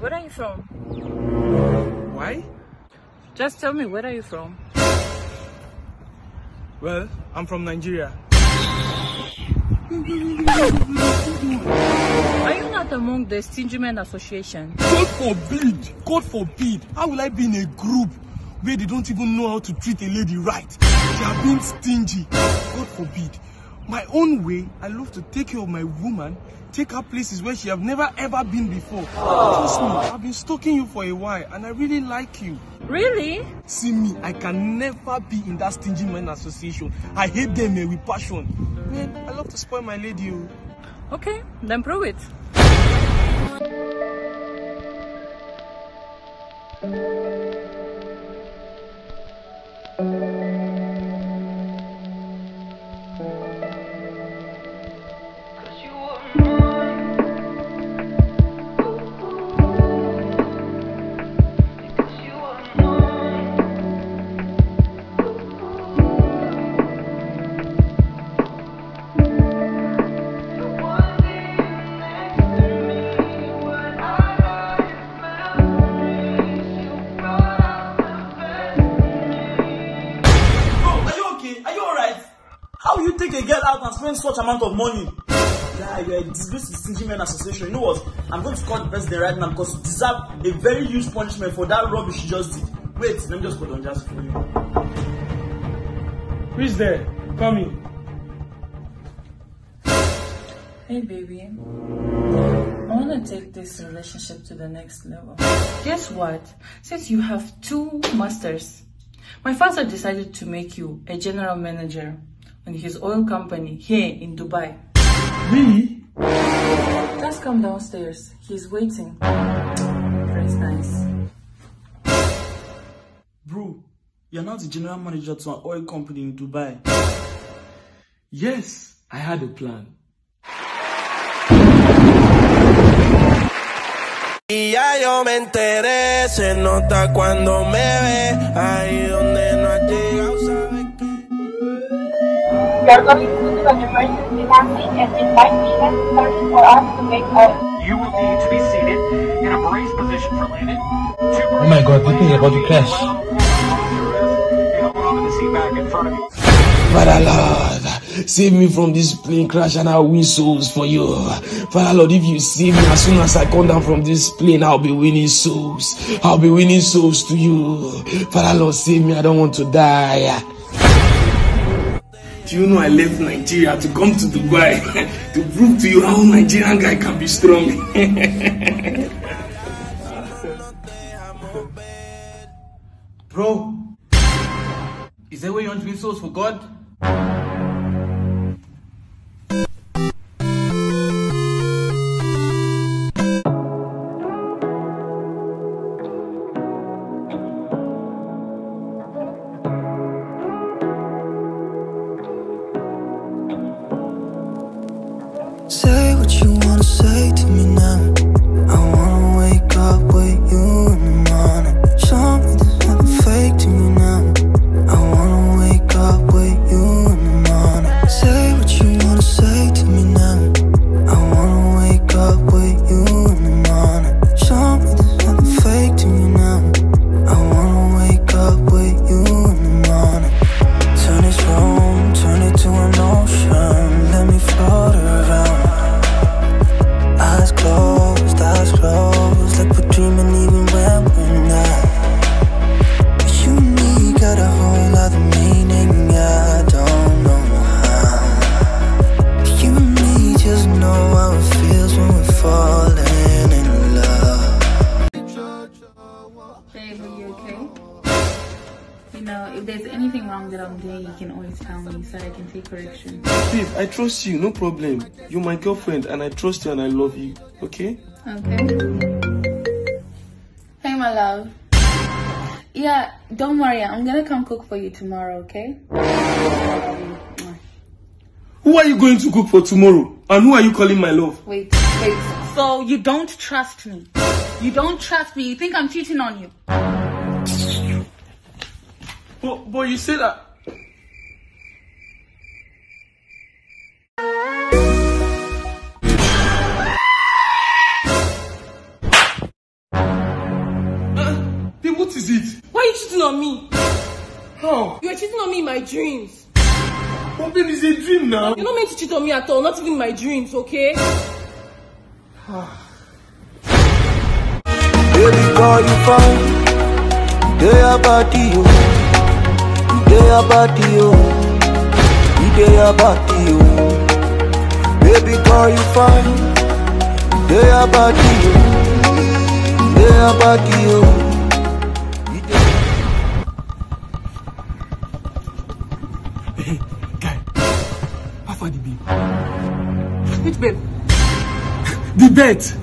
Where are you from? Why? Just tell me, where are you from? Well, I'm from Nigeria. Are you not among the Stingy Men Association? God forbid! God forbid! How will I be in a group where they don't even know how to treat a lady right? They are being stingy. God forbid. My own way, I love to take care of my woman, take her places where she have never ever been before. Aww. Trust me, I've been stalking you for a while and I really like you. Really? See me, I can never be in that Stingy Men Association. I hate them with passion. Man, I love to spoil my lady. Okay, then prove it. Take a girl out and spend such amount of money. Yeah, you're a disgrace to the Stingy Men Association. You know what? I'm going to call the president right now because you deserve a very huge punishment for that rubbish you just did. Wait, let me just call on just for you. Who is there? Come in. Hey baby, I want to take this relationship to the next level. Guess what? Since you have two masters, my father decided to make you a general manager in his oil company here in Dubai. Really? Just come downstairs. He's waiting. Very nice. Bro, you're now the general manager to an oil company in Dubai. Yes, I had a plan. Y ya yo me enteré, se nota cuando me ve, ahí donde no ha llegado, ¿sabes? You are going to do a diversion dancing and invite me and starting for us to make out. You will need to be seated in a brace position for landing. Oh my god, good thing about the crash. Father Lord, save me from this plane crash and I'll win souls for you. Father Lord, if you save me, as soon as I come down from this plane, I'll be winning souls. I'll be winning souls to you. Father Lord, save me, I don't want to die. Do you know I left Nigeria to come to Dubai to prove to you how a Nigerian guy can be strong? Bro, is that where you want to be source for God? Say what you wanna say to me now. I wanna wake up with you in the morning. Show me this nothing fake to me now. I wanna wake up with you in the morning. Say what you wanna say to me now. I wanna wake up with you in the morning. Show me this nothing fake to me now. I wanna wake up with you in the morning. Turn this room, turn it to an ocean. Let me float around. Eyes closed, like we're dreaming even when we're not. But you and me got a whole lot of meaning, I don't know how. But you and me just know how it feels when we're falling in love. Baby, you okay? You know, if there's anything wrong that I'm doing, you can always tell me so I can take correction. Babe, I trust you, no problem. You're my girlfriend and I trust you and I love you, okay? Okay. Hey, my love. Yeah, don't worry. I'm gonna come cook for you tomorrow, okay? Who are you going to cook for tomorrow? And who are you calling my love? Wait. So you don't trust me? You don't trust me? You think I'm cheating on you? But you said that. What is it? Why are you cheating on me? How? You are cheating on me in my dreams. But baby, it's a dream now. You're not meant to cheat on me at all, not even in my dreams, okay? Baby girl, you fine. You day about you. You day about you. You day about you. Baby girl, you fine. You day about you. You day about you. You day. Hey, guy. How far the babe? Which babe? The bet.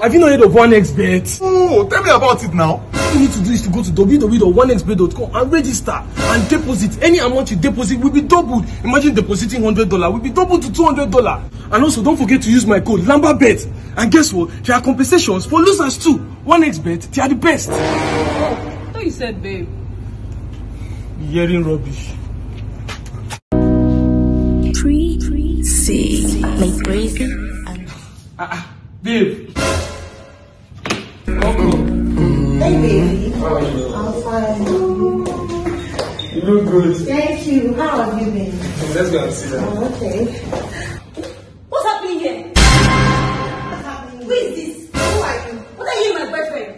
Have you not heard of 1xbet? Oh, tell me about it now. All you need to do is to go to www.1xbet.com and register and deposit. Any amount you deposit will be doubled. Imagine depositing $100 will be doubled to $200. And also, don't forget to use my code LAMBARBET. And guess what? There are compensations for losers too. 1xbet, they are the best. I thought you said, babe. You're hearing rubbish. Like crazy. And babe. Hey, baby. How are you? I'm fine. You look good. Thank you. How have you been? Let's go and see that. Oh, okay. What's happening here? What's happening? Who is this? Who are you? What are you, my boyfriend?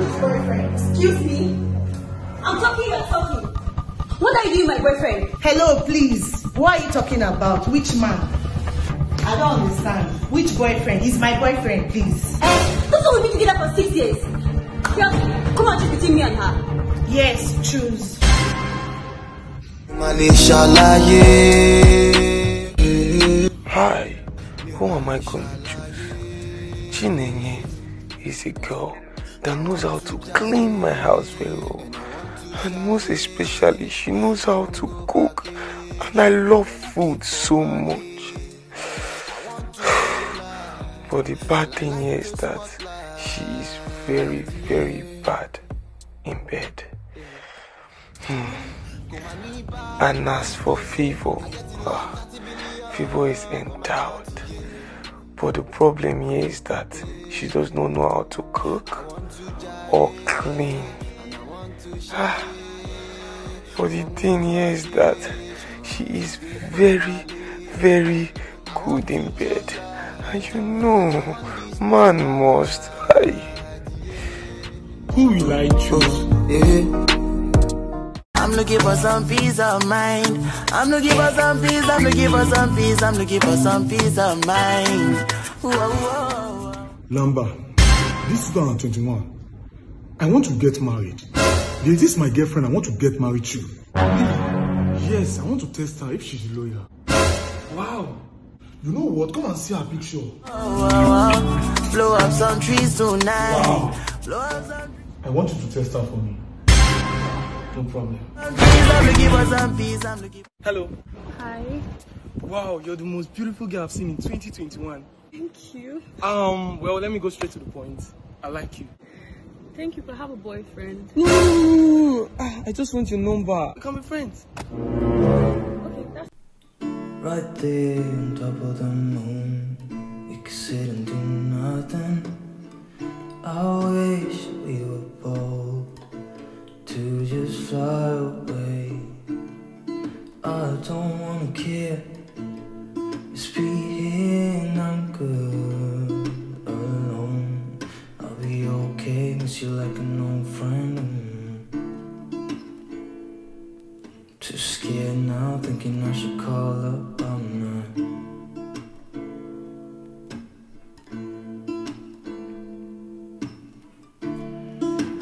Which boyfriend? Excuse me. I'm talking, you're talking. What are you, my boyfriend? Hello, please. What are you talking about? Which man? I don't understand. Which boyfriend? He's my boyfriend, please. Hey, that's what we've been together for 6 years. Come on, choose between me and her. Yes, choose. Hi, who am I going to choose? Chinenye is a girl that knows how to clean my house very well. And most especially, she knows how to cook. And I love food so much. But the bad thing here is that she is very, very bad in bed. And as for Fivo, Fivo is endowed. But the problem here is that she does not know how to cook or clean. But the thing here is that she is very, very good in bed. And you know, man must. Who will I choose? I'm looking for some peace of mind. I'm looking for some peace. I'm looking for some peace. I'm looking for some peace of mind. Whoa, whoa, whoa. Lamba, this is 2021. I want to get married. This is my girlfriend. I want to get married to. Yes, I want to test her if she's loyal. Wow. You know what? Come and see our picture. Blow up some trees tonight. Wow. I want you to test her for me. No problem. Hello. Hi. Wow, you're the most beautiful girl I've seen in 2021. Thank you. Well, let me go straight to the point. I like you. Thank you, but I have a boyfriend. No. I just want your number. We can be friends. Okay, that's. Right there on top of the moon, we could sit and do nothing. I wish we were bold to just fly away. I don't wanna care, just be here and I'm good alone. I'll be okay, miss you like an old friend. Too scared now, thinking I should call up.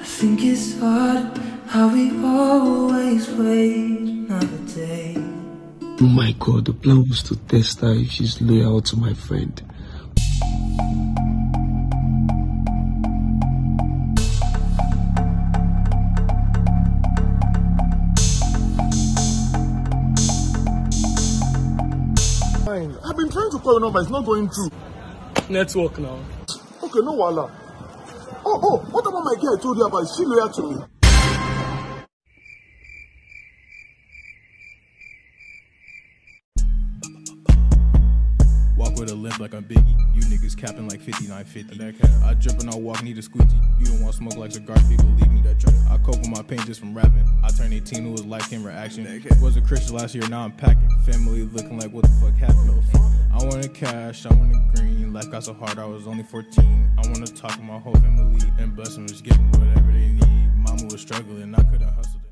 I think it's hard how we always wait another day. Oh my God, the plan was to test her if she's loyal to my friend. Fine. I've been trying to call your number, it's not going through. Network now. Okay, no wala. Oh, what about my girl I told you about? Is she loyal to me? What walk with a limp like I'm Biggie. You niggas capping like 5950. I drip and I walk, need a squeegee. You don't want smoke like cigar people, leave me that drip. I cope with my pain just from rapping. I turned 18 with life game reaction. Was a Christian last year, now I'm packing. Family looking like what the fuck happened. I wanted cash, I wanted green. Life got so hard, I was only 14. I wanna talk to my whole family and bless them, just give them whatever they need. Mama was struggling, I couldn't hustle.